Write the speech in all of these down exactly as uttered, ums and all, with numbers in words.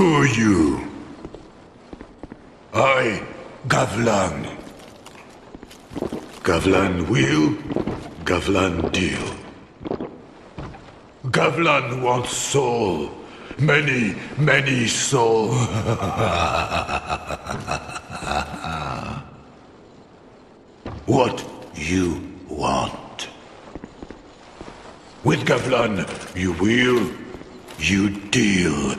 Who are you? I, Gavlan. Gavlan will, Gavlan deal. Gavlan wants soul. Many, many soul. What you want. With Gavlan, you will, you deal.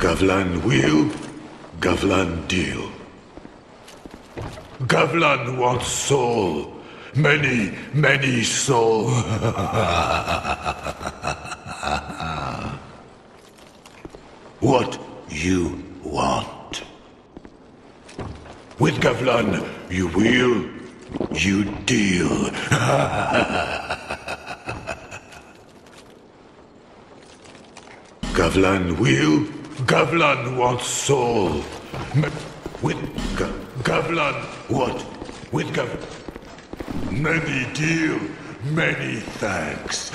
Gavlan will, Gavlan deal. Gavlan wants soul. Many, many soul. What you want. With Gavlan, you will, you deal. Gavlan will, Gavlan wants soul. M with Ga Gavlan, what? With Gav... Many deal, many thanks.